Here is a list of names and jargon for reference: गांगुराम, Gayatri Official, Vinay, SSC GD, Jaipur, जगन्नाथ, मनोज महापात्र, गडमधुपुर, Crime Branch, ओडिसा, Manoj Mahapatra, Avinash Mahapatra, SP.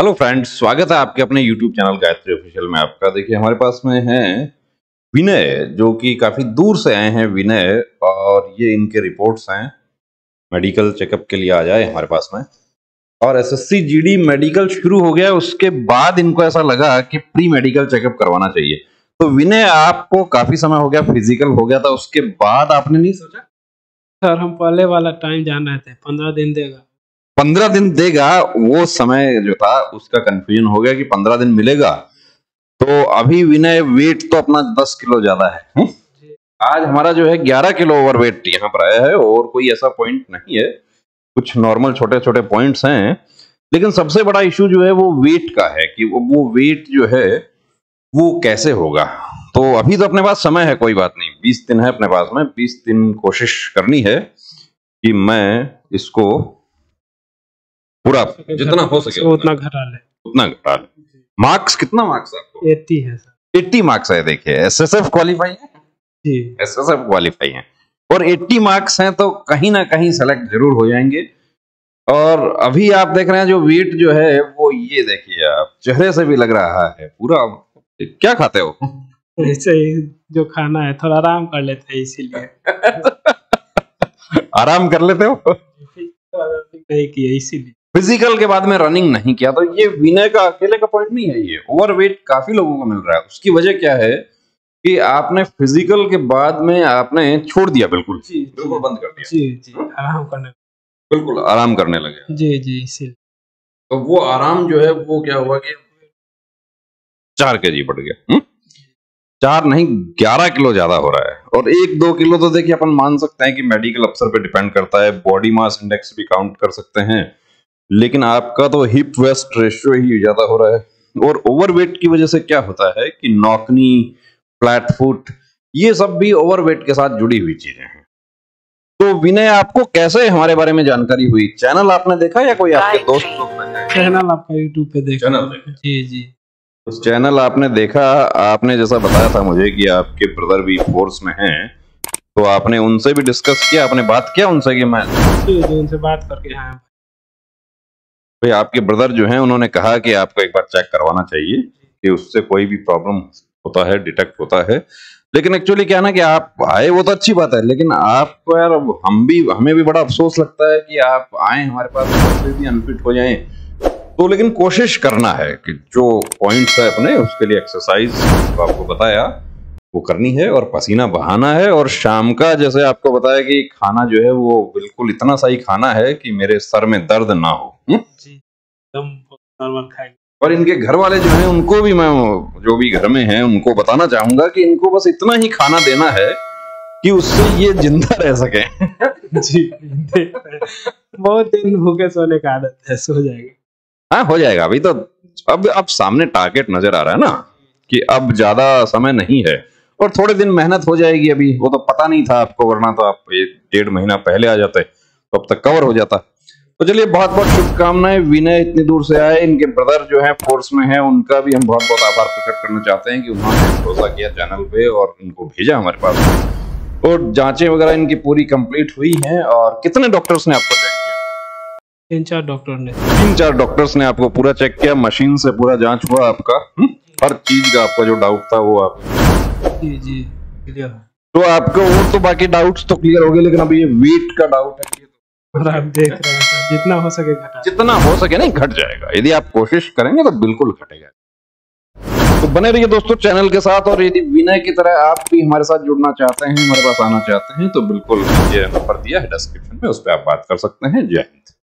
Hello friends, स्वागत है आपके अपने यूट्यूब चैनल गायत्री ऑफिशियल में आपका। देखिए हमारे पास में हैं विनय, जो कि काफ़ी दूर से आए हैं विनय, और ये इनके रिपोर्ट्स हैं मेडिकल चेकअप के लिए आ जाए हमारे पास में। और एसएससी जीडी मेडिकल शुरू हो गया, उसके बाद इनको ऐसा लगा कि प्री मेडिकल चेकअप करवाना चाहिए। तो विनय, आपको काफ़ी समय हो गया फिजिकल हो गया था, उसके बाद आपने नहीं सोचा? सर हम पहले वाला टाइम जान रहे थे, 15 दिन देगा। 15 दिन देगा, वो समय जो था उसका कंफ्यूजन हो गया कि 15 दिन मिलेगा। तो अभी विनय वेट तो अपना 10 किलो ज्यादा है। आज हमारा जो है 11 किलो ओवरवेट यहाँ पर आया है, और कोई ऐसा पॉइंट नहीं है, कुछ नॉर्मल छोटे छोटे पॉइंट्स हैं। लेकिन सबसे बड़ा इशू जो है वो वेट का है कि वो वेट जो है वो कैसे होगा। तो अभी तो अपने पास समय है, कोई बात नहीं, 20 दिन है अपने पास में। 20 दिन कोशिश करनी है कि मैं इसको पूरा जितना हो सके उतना घटा ले, उतना घटा ले। मार्क्स कितना मार्क्स आपको? 80 है सर। 80 मार्क्स है। देखिए एसएसएफ क्वालिफाई है जी, एसएसएफ क्वालिफाई है और 80 मार्क्स हैं, तो कहीं ना कहीं सेलेक्ट जरूर हो जाएंगे। और अभी आप देख रहे हैं जो वेट जो है वो, ये देखिए आप चेहरे से भी लग रहा है पूरा। क्या खाते हो? ऐसे ही जो खाना है, थोड़ा आराम कर लेते हैं इसीलिए। आराम कर लेते हो? नहीं किया इसीलिए, फिजिकल के बाद में रनिंग नहीं किया। तो ये विनय का अकेले का पॉइंट नहीं है, ये ओवरवेट काफी लोगों को मिल रहा है। उसकी वजह क्या है कि आपने फिजिकल के बाद में आपने छोड़ दिया, बिल्कुल जी, बिल्कुल बंद कर दिया जी जी, आराम करने, बिल्कुल आराम करने लगे जी जी। इसीलिए तो वो आराम जो है वो क्या हुआ कि 4 kg बढ़ गया। 4 नहीं 11 किलो ज्यादा हो रहा है। और 1-2 किलो तो देखिए अपन मान सकते हैं कि मेडिकल अफसर पे डिपेंड करता है, बॉडी मास इंडेक्स भी काउंट कर सकते हैं, लेकिन आपका तो हिप वेस्ट रेशियो ही ज्यादा हो रहा है। और ओवरवेट की वजह से क्या होता है कि नॉकनी, फ्लैट फुट, ये सब भी ओवरवेट के साथ जुड़ी हुई चीजें हैं। तो विनय, आपको कैसे हमारे बारे में जानकारी हुई? चैनल आपने देखा या कोई आपके दोस्त लोग? चैनल आपका यूट्यूब पे देखा? चैनल जी जी, उस चैनल आपने देखा। आपने जैसा बताया था मुझे कि आपके ब्रदर भी फोर्स में हैं, तो आपने उनसे भी डिस्कस किया, आपने बात किया उनसे कि मैं उनसे बात करके आया। भाई आपके ब्रदर जो हैं उन्होंने कहा कि आपको एक बार चेक करवाना चाहिए कि उससे कोई भी प्रॉब्लम होता है, डिटेक्ट होता है। लेकिन एक्चुअली क्या ना कि आप आए वो तो अच्छी बात है, लेकिन आपको यार हमें भी बड़ा अफसोस लगता है कि आप आए हमारे पास भी अनफिट हो जाए। तो लेकिन कोशिश करना है कि जो पॉइंट्स है अपने, उसके लिए एक्सरसाइज तो आपको बताया वो करनी है, और पसीना बहाना है। और शाम का जैसे आपको बताया कि खाना जो है वो बिल्कुल इतना सा ही खाना है कि मेरे सर में दर्द ना हो जी, एकदम नॉर्मल खाएंगे। और इनके घर वाले जो हैं उनको भी मैं, जो भी घर में हैं उनको बताना चाहूंगा कि इनको बस इतना ही खाना देना है कि उससे ये जिंदा रह सके जी। बहुत दिन भूखे सोने का आदत है, सो जाएगा। हाँ हो जाएगा। अभी तो अब सामने टारगेट नजर आ रहा है ना कि अब ज्यादा समय नहीं है, और थोड़े दिन मेहनत हो जाएगी। अभी वो तो पता नहीं था आपको, वरना तो आप 1-1.5 महीना पहले आ जाते तो अब तक कवर हो जाता। तो चलिए बहुत बहुत शुभकामनाएं। विनय इतनी दूर से आए, इनके ब्रदर जो है फोर्स में है, उनका भी हम बहुत बहुत आभार प्रकट करना चाहते हैं कि उन्होंने भरोसा किया चैनल पे और इनको भेजा हमारे पास। और जाँचें वगैरह इनकी पूरी कम्प्लीट हुई है। और कितने डॉक्टर्स ने आपको चेक किया? 3-4 डॉक्टर्स ने आपको पूरा चेक किया, मशीन से पूरा जांच हुआ आपका, हर चीज का आपका जो डाउट था वो आप जी जी क्लियर। तो आपको और तो बाकी डाउट्स तो क्लियर हो गए, लेकिन अभी ये वेट का डाउट है, और आप देख रहे हैं सर जितना हो सके घटा, जितना हो सके नहीं घट जाएगा। यदि आप कोशिश करेंगे तो बिल्कुल घटेगा। तो बने रहिए दोस्तों चैनल के साथ, और यदि विनय की तरह आप भी हमारे साथ जुड़ना चाहते हैं, हमारे पास आना चाहते हैं, तो बिल्कुल ये नंबर दिया है डिस्क्रिप्शन में, उस पर आप बात कर सकते हैं। जय हिंद।